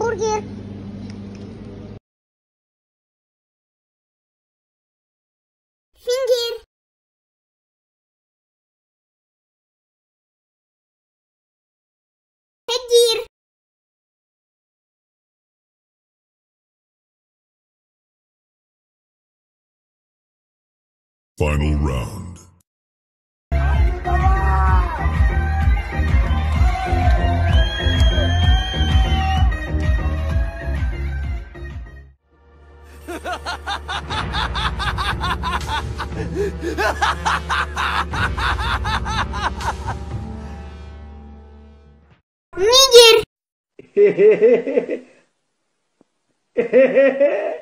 Burger. Final round. Nigger.